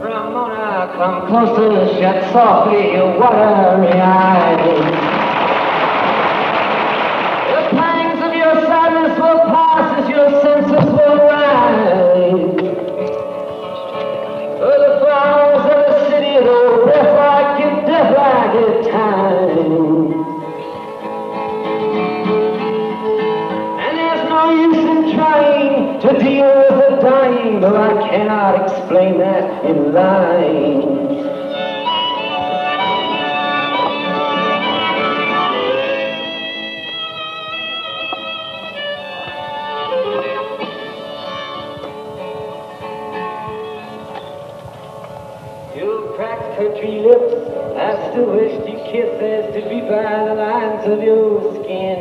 Ramona, come closer, shut softly your watery eyes. The pangs of your sadness will pass as your senses will rise. Through the flowers of the city, they'll riff like you death like a time. And there's no use in trying to deal with the dying, though I cannot explain that in line. Country lips, I still wish you kisses to be by the lines of your skin.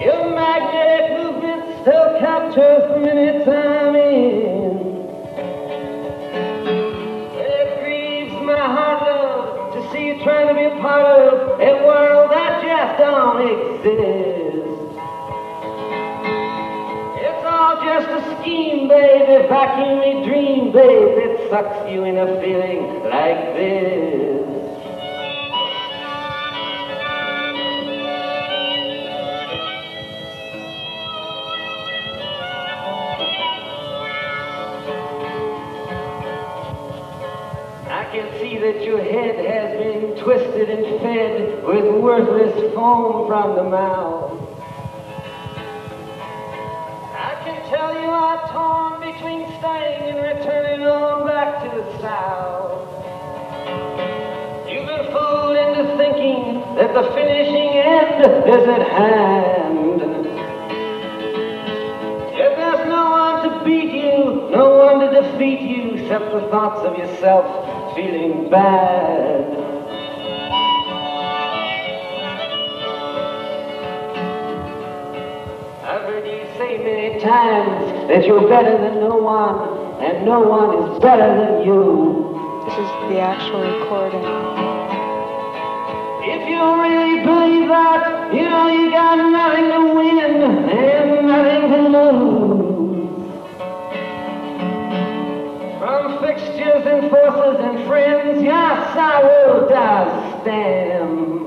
Your magnetic movements still capture for minutes I'm in. It grieves my heart, love, to see you trying to be a part of a world that just don't exist. It's all just a scheme, baby, vacuum a dream, baby. Sucks you in a feeling like this. I can see that your head has been twisted and fed with worthless foam from the mouth. I can tell you are torn between staying and returning on back to the south. You've been fooled into thinking that the finishing end is at hand. If there's no one to beat you, no one to defeat you, except the thoughts of yourself feeling bad. Many times that you're better than no one, and no one is better than you. This is the actual recording. If you really believe that, you know you got nothing to win and nothing to lose. From fixtures and forces and friends, your sorrow does stem.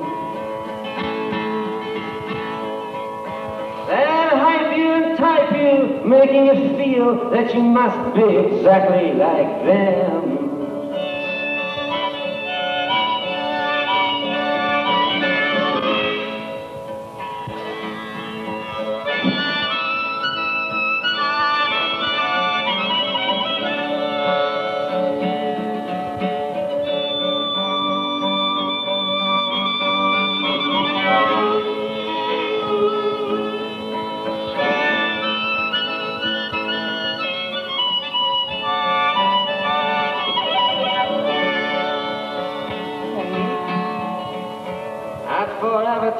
They'll hype you and type you, making you feel that you must be exactly like them.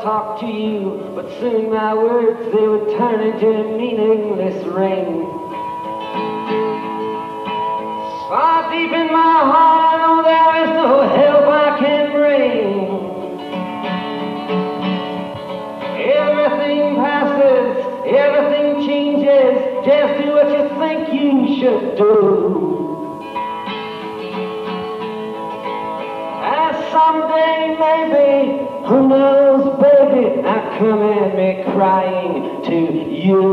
Talk to you, but soon my words, they would turn into a meaningless ring. Far deep in my heart, I know there is no help I can bring. Everything passes, everything changes, just do what you think you should do. Someday, maybe, who knows, baby, I come at me crying to you.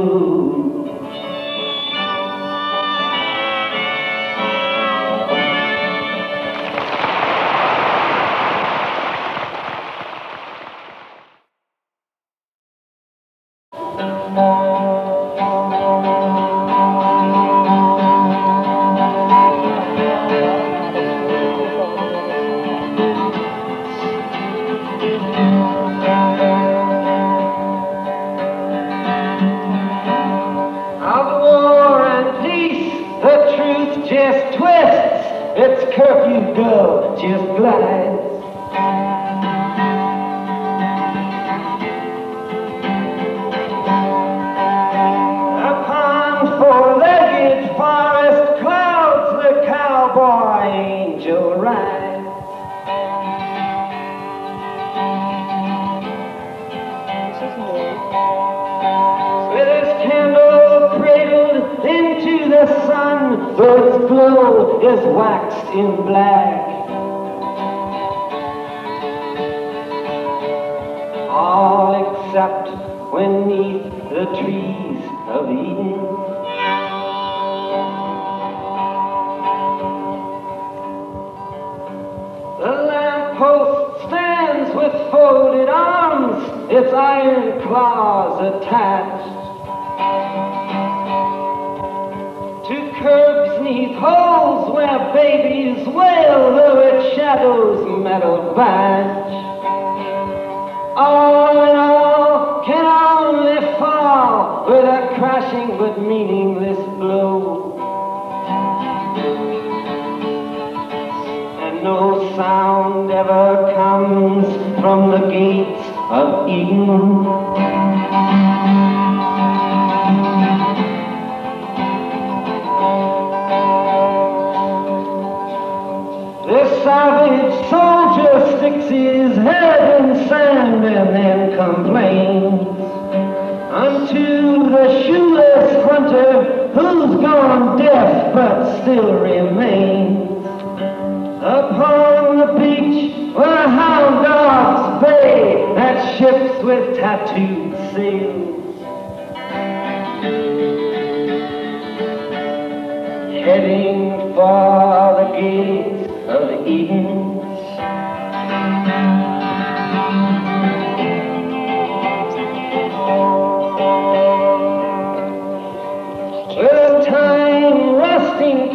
The the sun, though its glow is waxed in black. All except when 'neath the trees of Eden the lamppost stands with folded arms, its iron claws attached to curbs 'neath holes where babies wail, though its shadows metal batch. All in all can only fall with a crashing but meaningless blow, and no sound ever comes from the gates of Eden. This savage soldier sticks his head in sand and then complains unto the shoeless hunter who's gone deaf but still remains. Upon the beach where hound dogs bay at ships with tattooed sails, heading for the gates of Eden.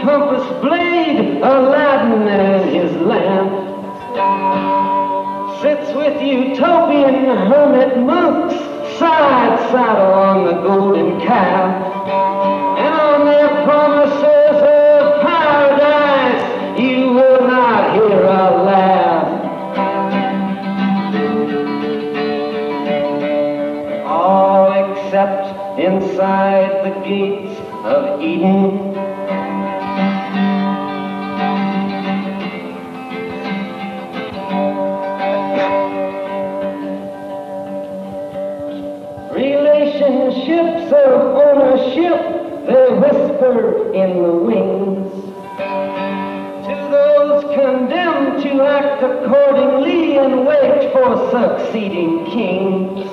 Compass blade, Aladdin and his lamp sits with utopian hermit monks, side saddle on the golden calf, and on their promises of paradise you will not hear a laugh. All except inside the gates of Eden. Relationships of ownership, they whisper in the wings to those condemned to act accordingly and wait for succeeding kings.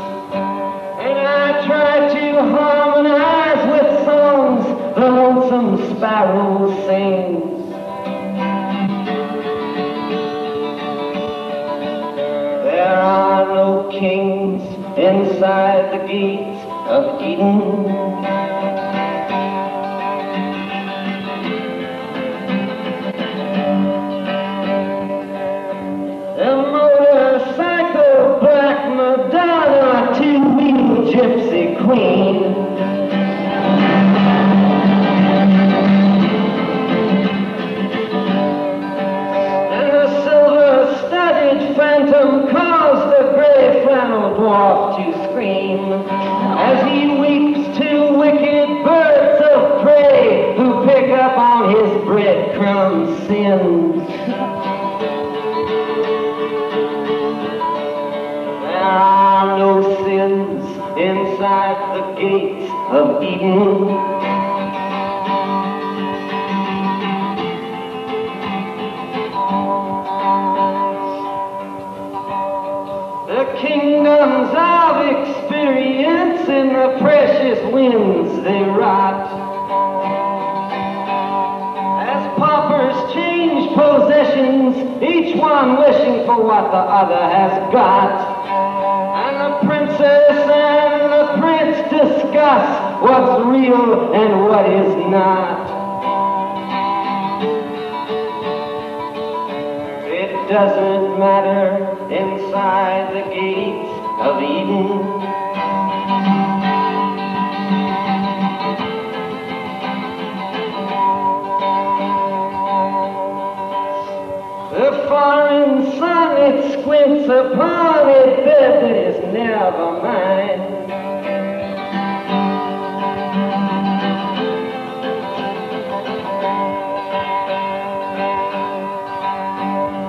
And I try to harmonize with songs the lonesome sparrow sings. There are no kings inside the gates of Eden. The motorcycle black Madonna, two-wheel gypsy queen, and the silver-studded phantom calls the gray flannel dwarf to scream as he weeps to wicked birds of prey who pick up on his breadcrumb sins. There are no sins inside the gates of Eden. The kingdoms of experience in the precious winds they rot, as paupers change possessions, each one wishing for what the other has got. And the princess and the prince discuss what's real and what is not. It doesn't matter inside the gates of Eden. Foreign sun, it squints upon a bed that is never mine.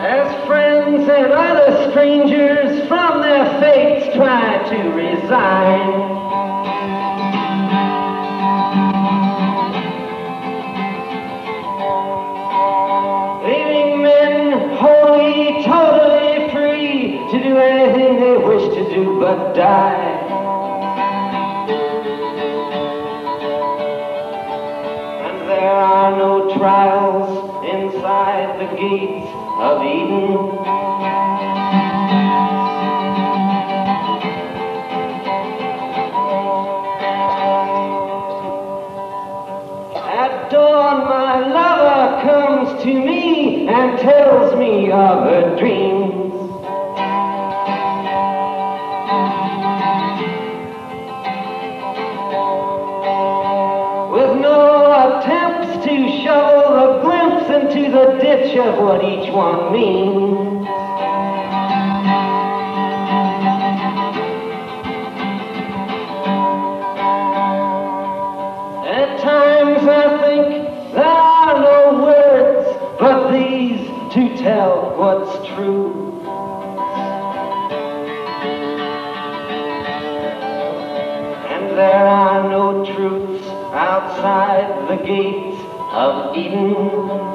As friends and other strangers from their fates try to resign, do but die. And there are no trials inside the gates of Eden. At dawn my lover comes to me and tells me of her dreams. Into the ditch of what each one means. At times I think there are no words but these to tell what's true. And there are no truths outside the gates of Eden.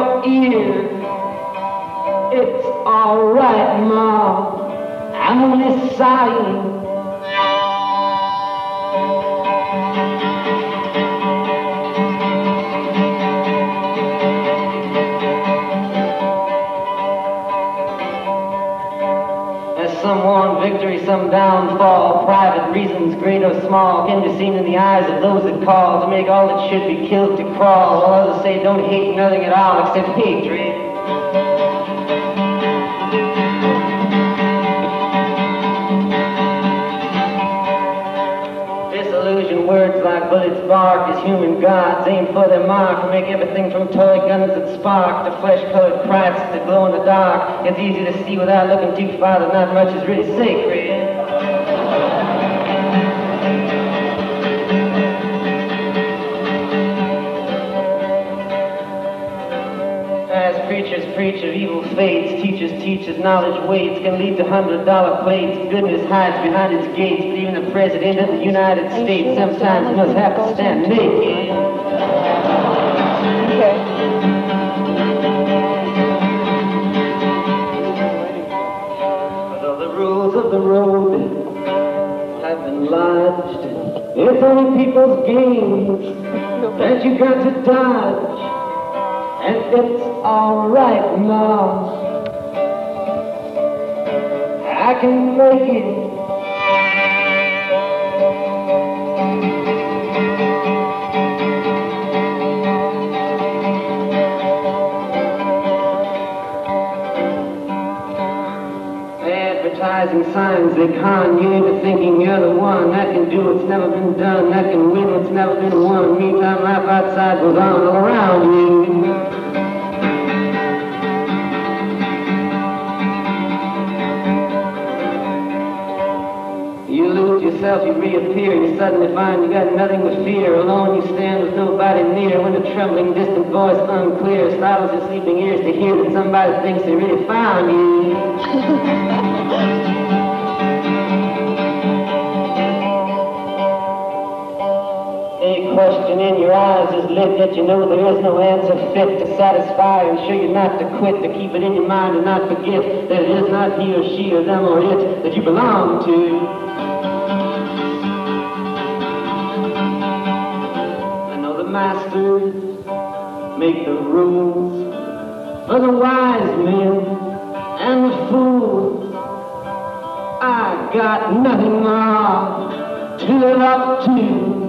your ear. It's alright, Ma. I'm only sighing. Some downfall, private reasons great or small, can be seen in the eyes of those that call to make all that should be killed to crawl. All others say don't hate nothing at all except hatred. Disillusioned words like bullets bark as human gods aim for their mark and make everything from toy guns that spark to flesh-colored cracks that glow in the dark. It's easy to see without looking too far that not much is really sacred. Preach of evil fates, teachers teach that knowledge waits, can lead to $100 plates. Goodness hides behind its gates, but even the President of the United States sometimes must have to stand naked. But all the rules of the road have been lodged. It's only people's games that you got to dodge. And it's alright, Ma. I can make it. Advertising signs, they con you into thinking you're the one that can do what's never been done, that can win what's never been won. Meantime, life outside goes on all around you. You reappear, you suddenly find you got nothing to fear. Alone you stand with nobody near. When a trembling, distant voice, unclear, startles your sleeping ears to hear that somebody thinks they really found you. A question in your eyes is lit that you know there is no answer fit to satisfy and show you not to quit, to keep it in your mind and not forget that it is not he or she or them or it that you belong to. Masters make the rules for the wise men and the fools. I got nothing more to live up to.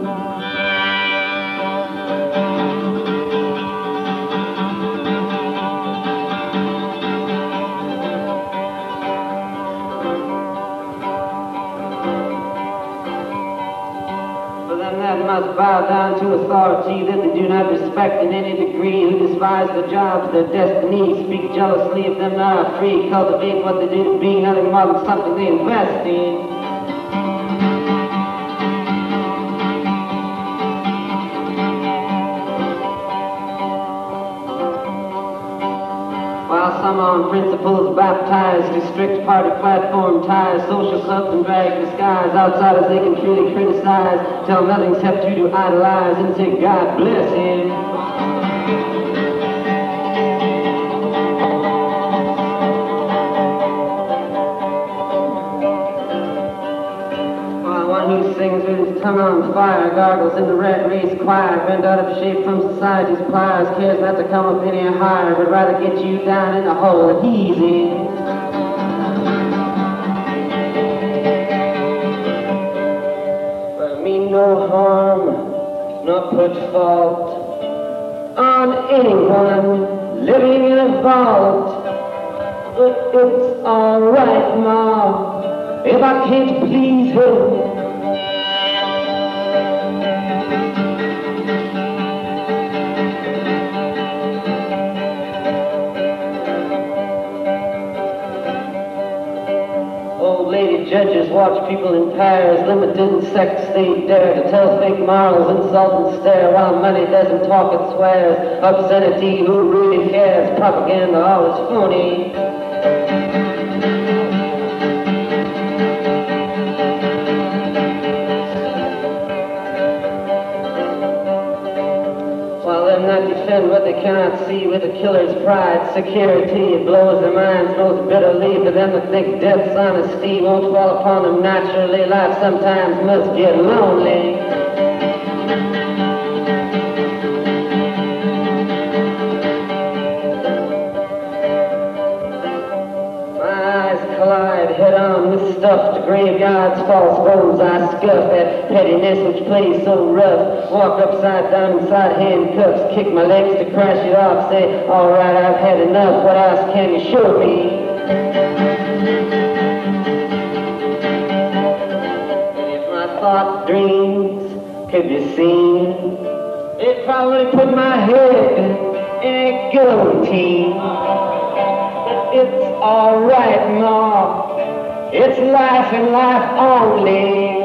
Must bow down to authority that they do not respect in any degree, who despise the jobs, their destiny, speak jealously of them that are free, cultivate what they do to be nothing more than something they invest in. On principles baptized to strict party platform ties, social clubs and drag disguise, outsiders they can truly criticize, tell nothing except you to idolize and say God bless him. Well, one who sings with his tongue on fire, gargles in the red race choir, bent out of shape from society's pliers, cares not to come up any higher, but rather get you down in the hole that he's in. But mean no harm, nor put fault on anyone living in a vault. But it's alright, Ma, if I can't please him. Judges watch people in pairs, limited in sex they dare to tell fake morals, insult and stare, while money doesn't talk it swears, obscenity, who really cares, propaganda all is phony. While they're not defend what they can cannot see with a killer's pride, security blows their minds most bitterly. For them to think death's honesty won't fall upon them naturally. Life sometimes must get lonely. Stuffed graveyards, false bones I scuff at pettiness which plays so rough. Walk upside down inside handcuffs, kick my legs to crash it off. Say, all right, I've had enough. What else can you show me? And if my thought dreams could be seen, it probably put my head in a guillotine. But it's all right, Ma. It's life and life only.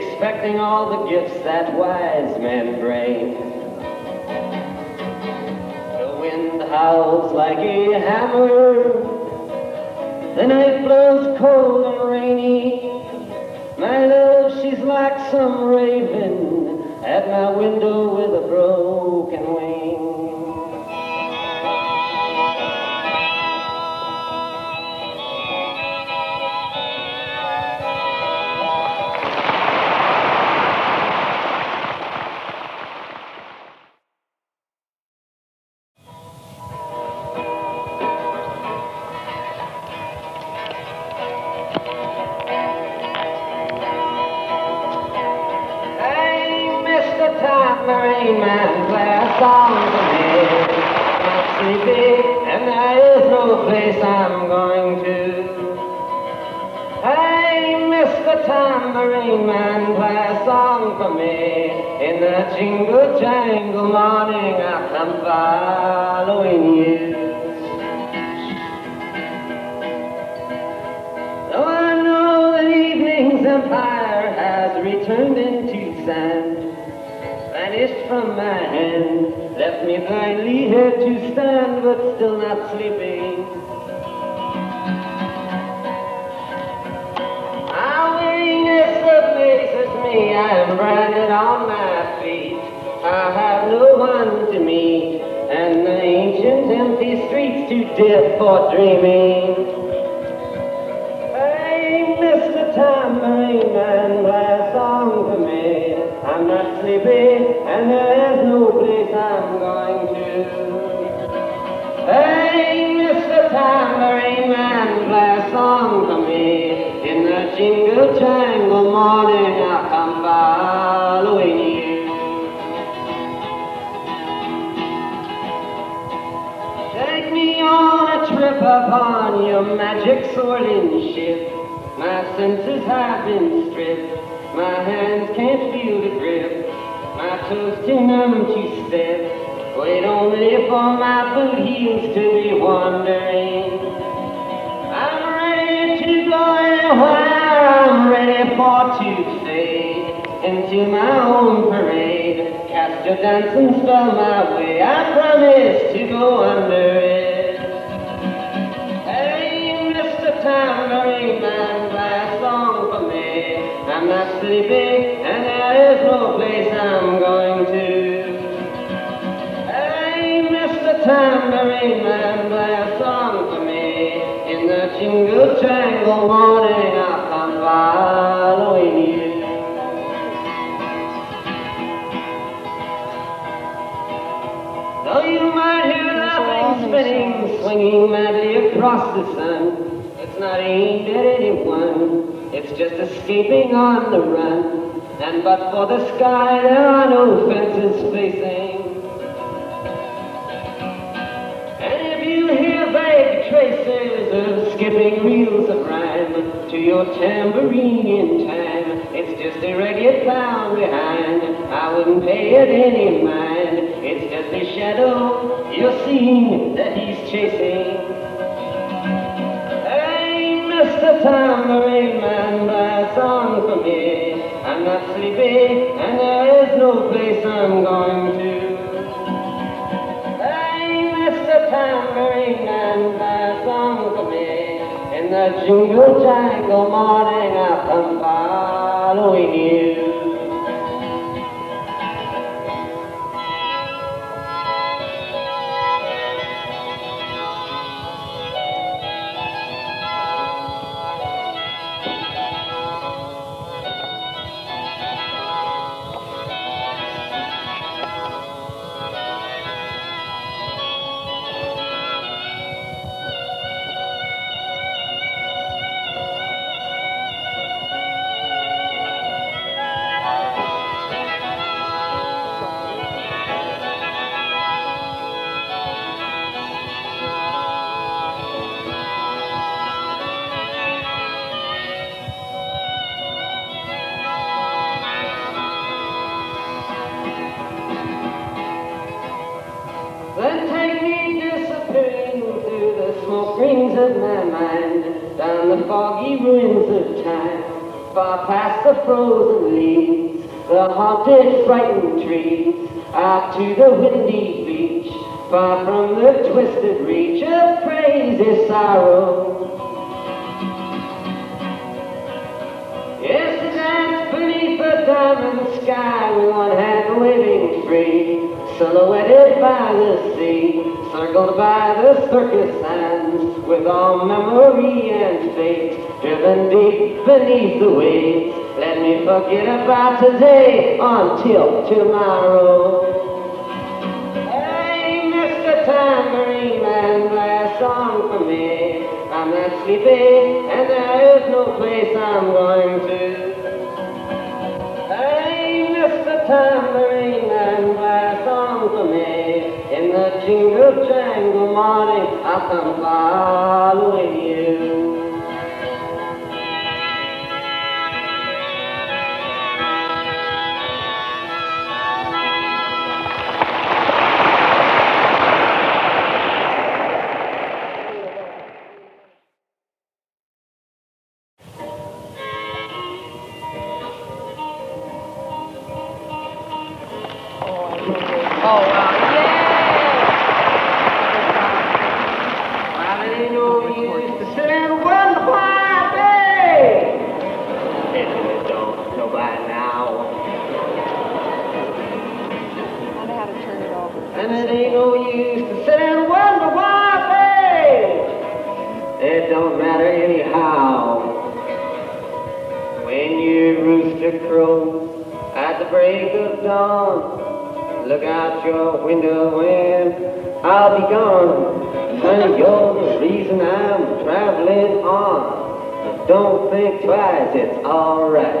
Expecting all the gifts that wise men bring. The wind howls like a hammer, the night blows cold and rainy. My love, she's like some raven at my window with a broken wing. baby, and there is no place I'm going to. Hey, Mr. Tambourine Man, play a song for me. In the jingle jangle morning, I come following you. Though I know that evening's empire has returned into sand, vanished from my hand, left me blindly here to stand, but still not sleeping. I'm weariness amazes me, I am branded on my feet. I have no one to meet, and the ancient empty streets too dear for dreaming. Hey, Mr. Tambourine Man, play a song for me. I'm not sleepy, and there is no place I'm going to. Hey, Mr. Tambourine Man, play a song for me. In the jingle jangle morning, I'll come following you. Take me on a trip upon your magic swirling ship. My senses have been stripped. My hands can't feel the grip, my toes too numb to step. Wait only for my boot heels to be wandering. I'm ready to go anywhere, I'm ready for to fade into my own parade. Cast your dancing spell my way, I promise to go under it. Hey, Mr. Tambourine Man, play a song for me. I'm not sleepy, and there is no place I'm going to. Hey, Mr. Tambourine Man, play a song for me. In the jingle jangle morning, I'll come following you. Though you might hear nothing spinning, swinging madly across the sun, it's not aimed at anyone. It's just escaping on the run, and but for the sky there are no fences facing. And if you hear vague traces of skipping reels of rhyme to your tambourine in time, it's just a ragged bound behind. I wouldn't pay it any mind. It's just a shadow you're seeing that he's chasing. Mr. Tambourine Man, play a song for me. I'm not sleepy, and there is no place I'm going to. Hey, Mr. Tambourine Man, play a song for me. In the jingle jangle morning, I'll come following you. Frozen leaves, the haunted, frightened trees, out to the windy beach, far from the twisted reach of crazy sorrow. Yes, to dance beneath the diamond sky, with one hand waving free, silhouetted by the sea, circled by the circus sands, with all memory and fate, driven deep beneath the waves. Let me forget about today until tomorrow. Hey, Mr. Tambourine Man, play a song for me. I'm not sleepy, and there is no place I'm going to. Hey, Mr. Tambourine Man, play a song for me. In the single jangle morning, I've come following you. Don't think twice, it's all right.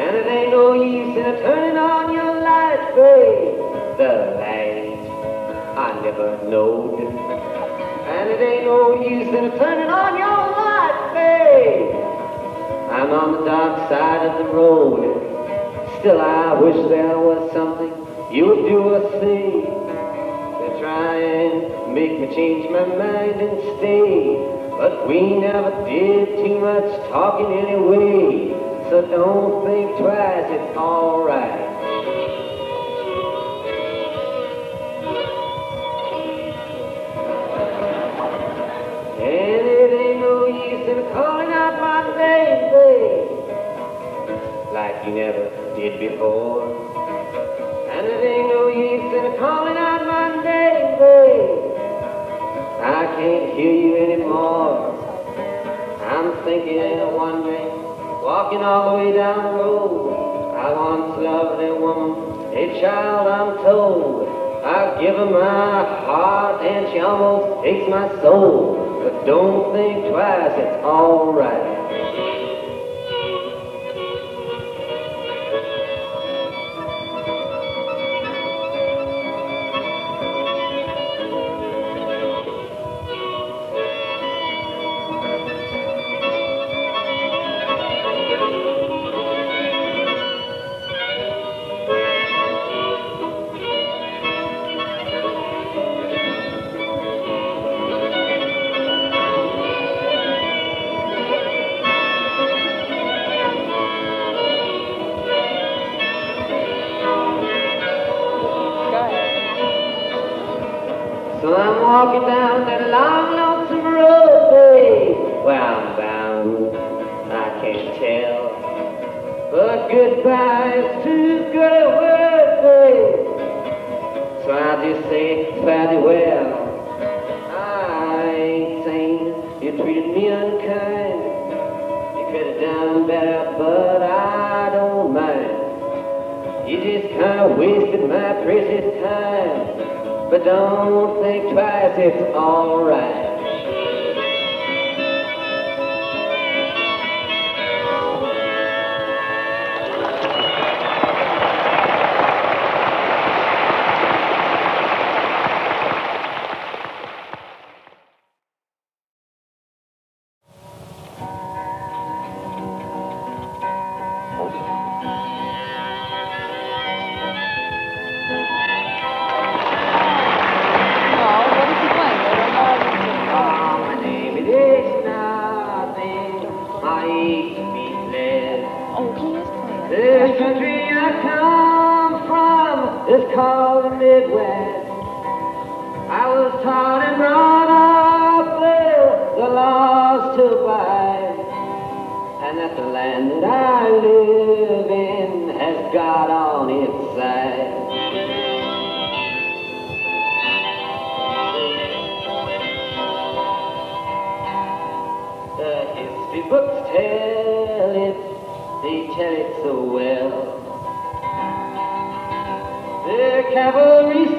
And it ain't no use in turning on your light, babe. The light I never knowed. And it ain't no use in turning on your light, babe. I'm on the dark side of the road. Still I wish there was something you would do a thing. They try and make me change my mind and stay, but we never did too much talking anyway. So don't think twice, it's alright. And it ain't no use in calling out my name, babe, like you never did before. And it ain't no use in calling out my name, babe. I can't hear you anymore. I'm thinking and wondering, walking all the way down the road. I once loved a woman, a child I'm told. I've given my heart and she almost takes my soul. But don't think twice, it's all right. Cavalry's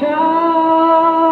charge.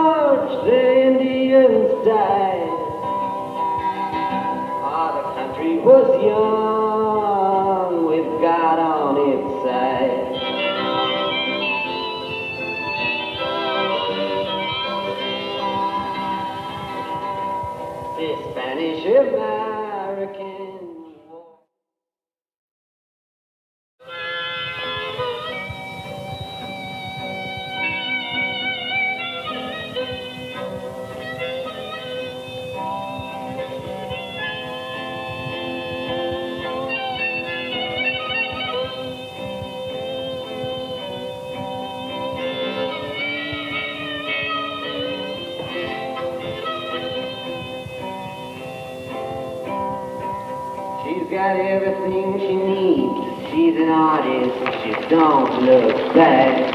got everything she needs. She's an artist, she don't look back.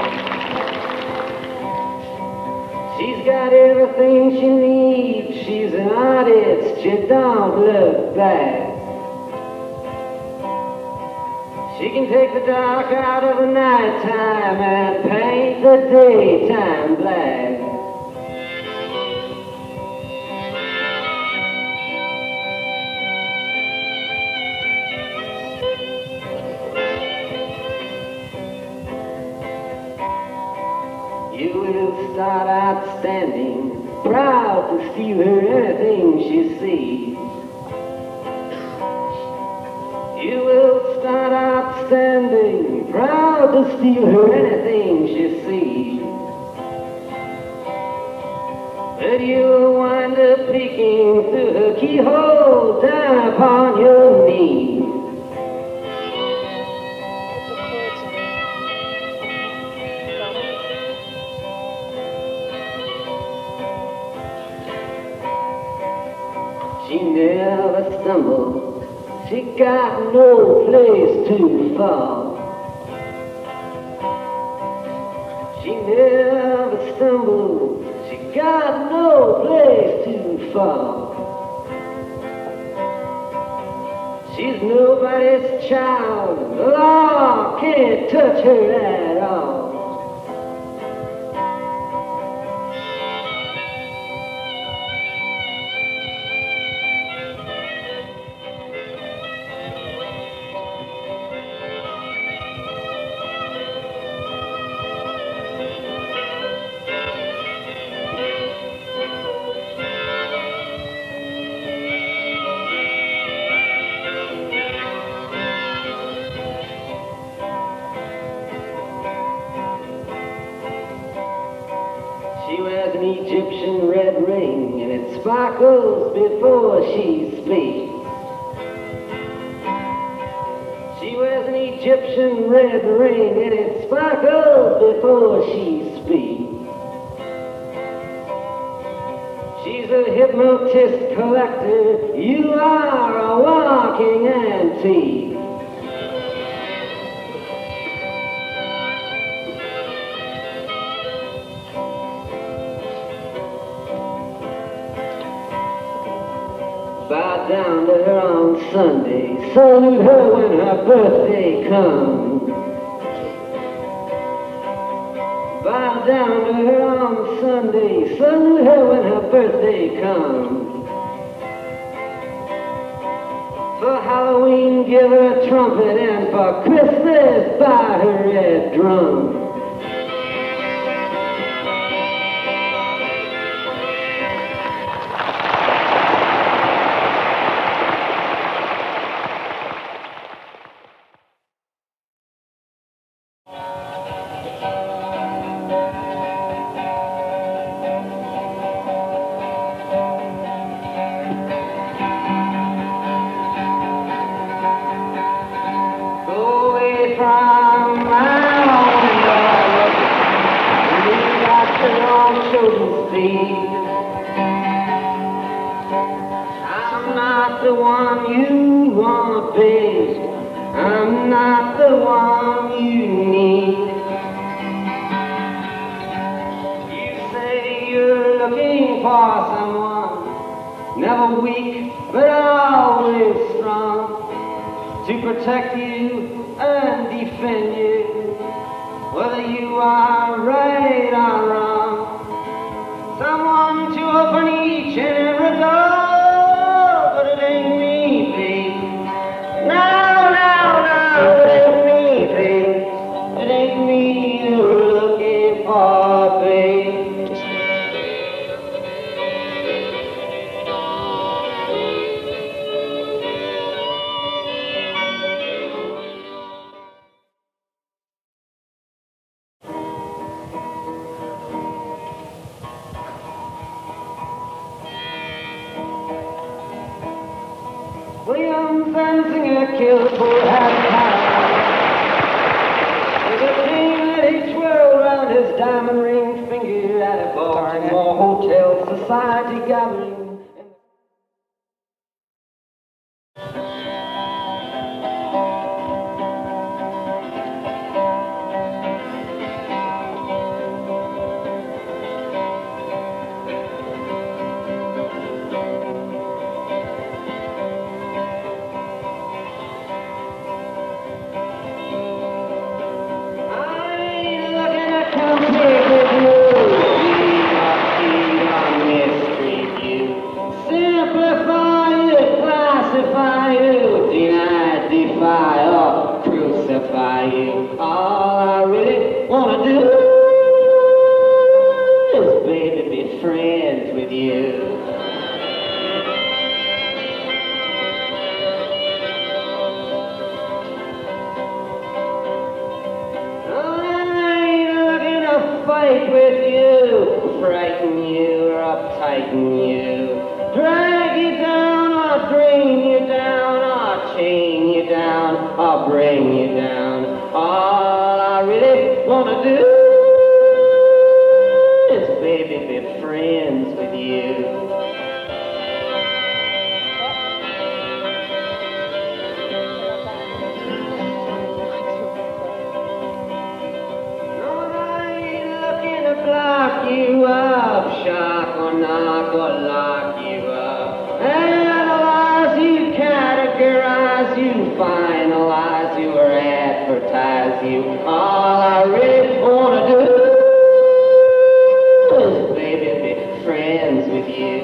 She's got everything she needs. She's an artist, she don't look back. She can take the dark out of the nighttime and paint the daytime black. You will start out standing, proud to steal her anything she sees. You will start out standing, proud to steal her anything she sees. But you'll wind up peeking through her keyhole down upon your knees. She never stumbled, she got no place to fall. She never stumbled, she got no place to fall. She's nobody's child, the law can't touch her at all. Sparkles before she speaks. She wears an Egyptian red ring and it sparkles before she speaks. She's a hypnotist collector, you are a walking antique. Bow down to her on Sunday, salute her when her birthday comes. Bow down to her on Sunday, salute her when her birthday comes. For Halloween give her a trumpet and for Christmas buy her a drum. Society gathering. by you. All I really wanna do is, baby, be friends with you. I ain't looking to fight with you, frighten you or uptighten you, drag you down or drain you down or chain you down or bring you down. All I really wanna do is, baby, be friends with you. No, I ain't looking to block you up, shock or knock or lock you up, analyze you, categorize you, finalize you or advertise you. All I really wanna do is, baby, be friends with you.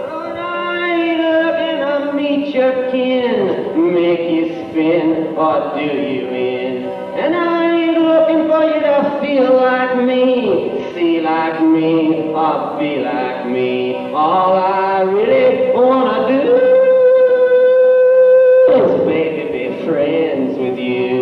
Lord, I ain't looking to meet your kin, make you spin or do you in. And I ain't looking for you to feel like me, see like me, or be like me. All I really wanna do is, baby, be friends with you.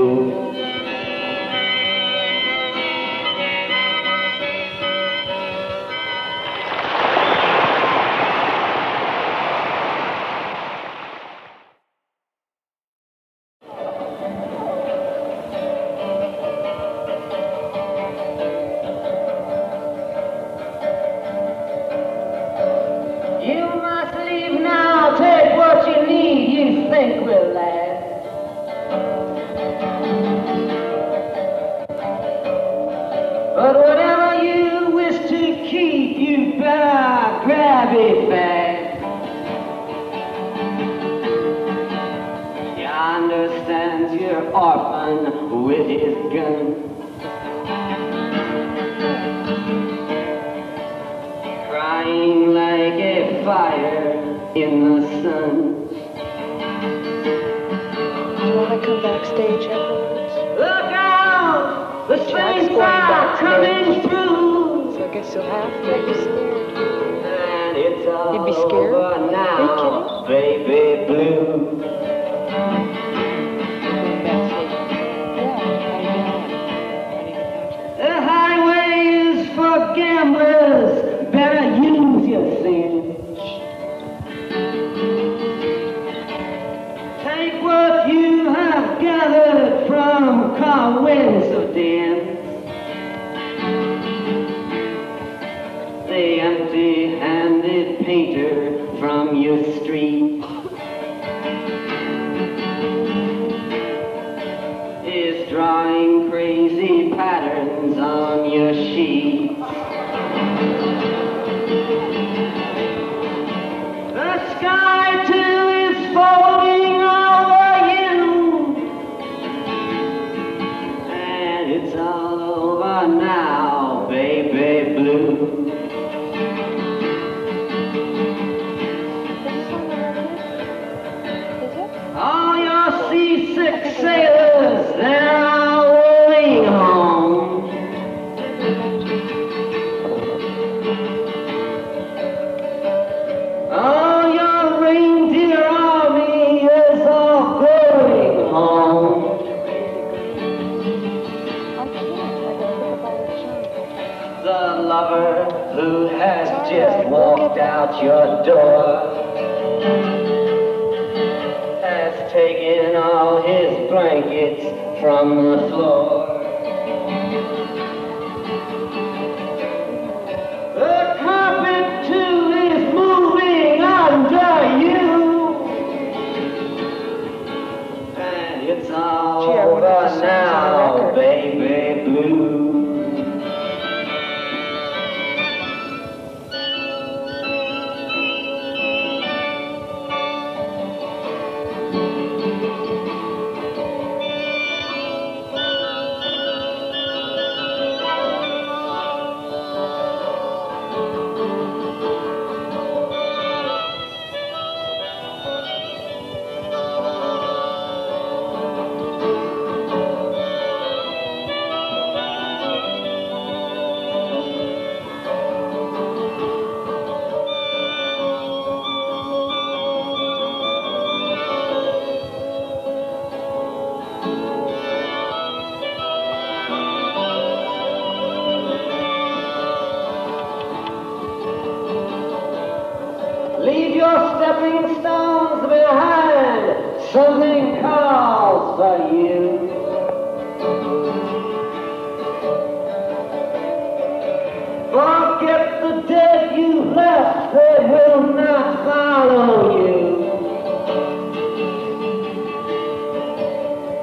You must leave now, take what you need, you think will last. But whatever you wish to keep, you better grab it fast. He understands your orphan with his gun. Crying like a fire in the sun. Do you want to come backstage afterwards? Look out! The trains are coming through! So I guess you'll have to be scared. And it's all you'd be scared over now, baby blue. The highway is for gamblers. Better use your sense. Take what you have gathered from coincidence. The empty-handed painter from your street is drawing crazy patterns on your sheet. Sky too is folding over you, and it's all over now, baby blue. All your seasick sailors, they're all rolling home. Oh, who has just walked out your door has taken all his blankets from the floor. The carpet too is moving under you, and it's all over now, baby blue. Susan calls for you. Forget the dead you left, they will not follow you.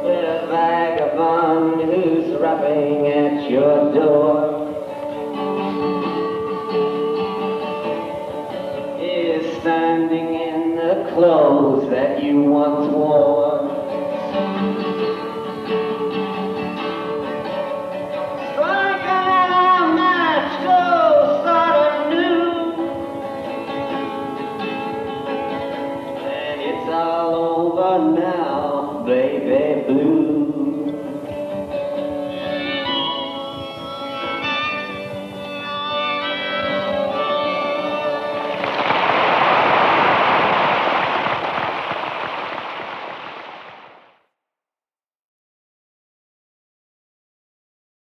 There's a vagabond who's rapping at your door. Standing in the clothes that you once wore.